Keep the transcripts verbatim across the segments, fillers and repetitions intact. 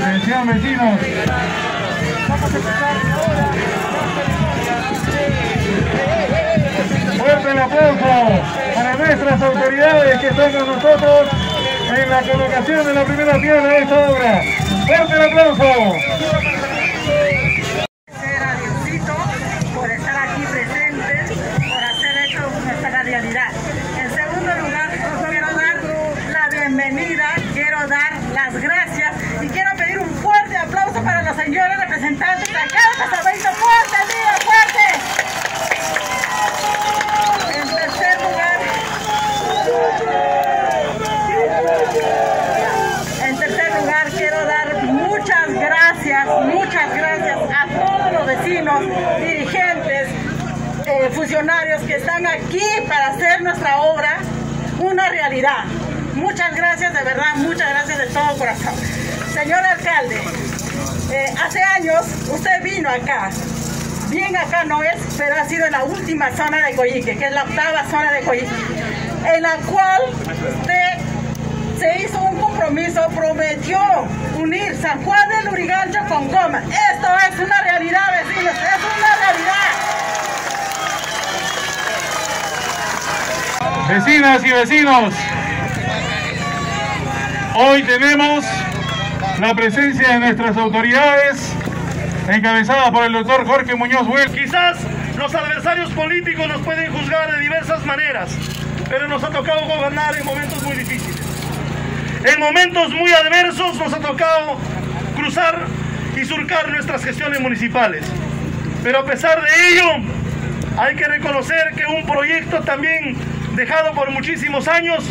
Atención, vecinos. Vamos a empezar ahora. Fuerte el aplauso para nuestras autoridades que están con nosotros en la colocación de la primera piedra de esta obra. Fuerte el aplauso. Para los señores representantes de acá de Pasamayito, fuerte, amiga, fuerte. En tercer lugar, en tercer lugar quiero dar muchas gracias, muchas gracias a todos los vecinos, dirigentes, eh, funcionarios que están aquí para hacer nuestra obra una realidad. Muchas gracias de verdad, muchas gracias de todo corazón. Señor alcalde, Eh, hace años usted vino acá, bien acá no es, pero ha sido en la última zona de Coyique, que es la octava zona de Coyique, en la cual usted se hizo un compromiso, prometió unir San Juan del Lurigancho con Comas. Esto es una realidad, vecinos, es una realidad. Vecinas y vecinos, hoy tenemos la presencia de nuestras autoridades, encabezada por el doctor Jorge Muñoz Wells. Quizás los adversarios políticos nos pueden juzgar de diversas maneras, pero nos ha tocado gobernar en momentos muy difíciles. En momentos muy adversos nos ha tocado cruzar y surcar nuestras gestiones municipales. Pero a pesar de ello, hay que reconocer que un proyecto también dejado por muchísimos años,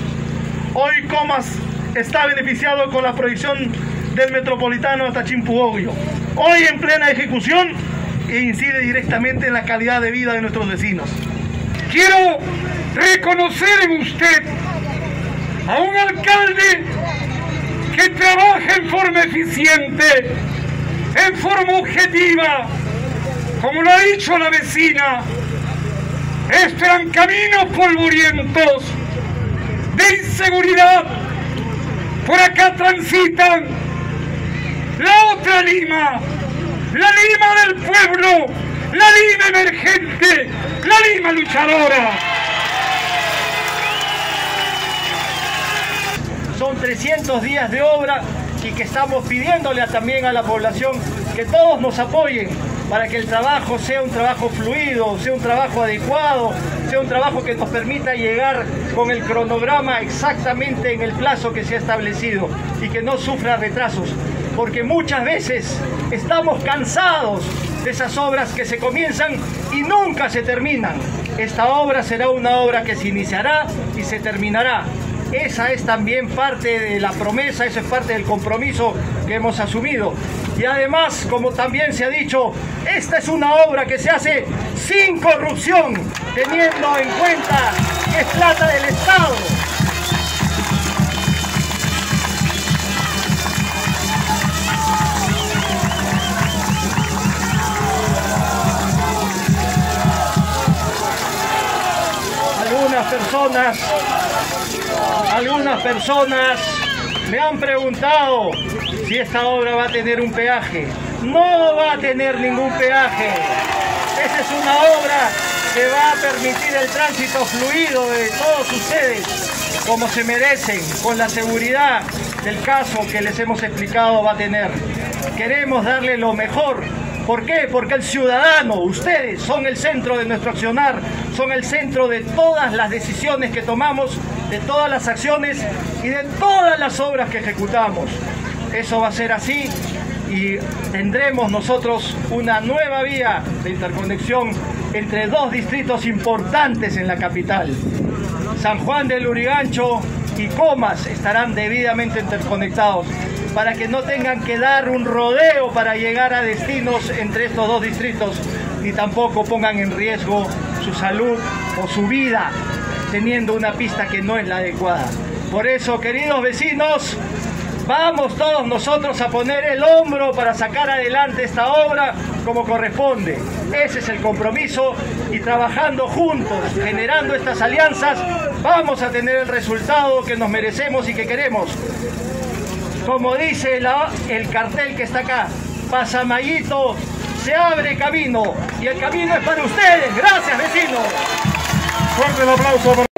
hoy Comas está beneficiado con la proyección del metropolitano hasta Chimpuogio, hoy en plena ejecución, e incide directamente en la calidad de vida de nuestros vecinos. Quiero reconocer en usted a un alcalde que trabaja en forma eficiente, en forma objetiva, como lo ha dicho la vecina. Esperan caminos polvorientos de inseguridad, por acá transitan la otra Lima, la Lima del pueblo, la Lima emergente, la Lima luchadora. Son trescientos días de obra y que estamos pidiéndole también a la población que todos nos apoyen para que el trabajo sea un trabajo fluido, sea un trabajo adecuado, sea un trabajo que nos permita llegar con el cronograma exactamente en el plazo que se ha establecido y que no sufra retrasos. Porque muchas veces estamos cansados de esas obras que se comienzan y nunca se terminan. Esta obra será una obra que se iniciará y se terminará. Esa es también parte de la promesa, eso es parte del compromiso que hemos asumido. Y además, como también se ha dicho, esta es una obra que se hace sin corrupción, teniendo en cuenta que es plata del Estado. Personas, algunas personas me han preguntado si esta obra va a tener un peaje. No va a tener ningún peaje. Esta es una obra que va a permitir el tránsito fluido de todos ustedes, como se merecen, con la seguridad del caso que les hemos explicado va a tener. Queremos darle lo mejor. ¿Por qué? Porque el ciudadano, ustedes, son el centro de nuestro accionar, son el centro de todas las decisiones que tomamos, de todas las acciones y de todas las obras que ejecutamos. Eso va a ser así y tendremos nosotros una nueva vía de interconexión entre dos distritos importantes en la capital. San Juan del Lurigancho y Comas estarán debidamente interconectados, para que no tengan que dar un rodeo para llegar a destinos entre estos dos distritos, ni tampoco pongan en riesgo su salud o su vida, teniendo una pista que no es la adecuada. Por eso, queridos vecinos, Vamos todos nosotros a poner el hombro para sacar adelante esta obra como corresponde. Ese es el compromiso, y trabajando juntos, generando estas alianzas, vamos a tener el resultado que nos merecemos y que queremos. Como dice la, el cartel que está acá, Pasamayito se abre camino, y el camino es para ustedes. Gracias, vecinos. Fuerte el aplauso.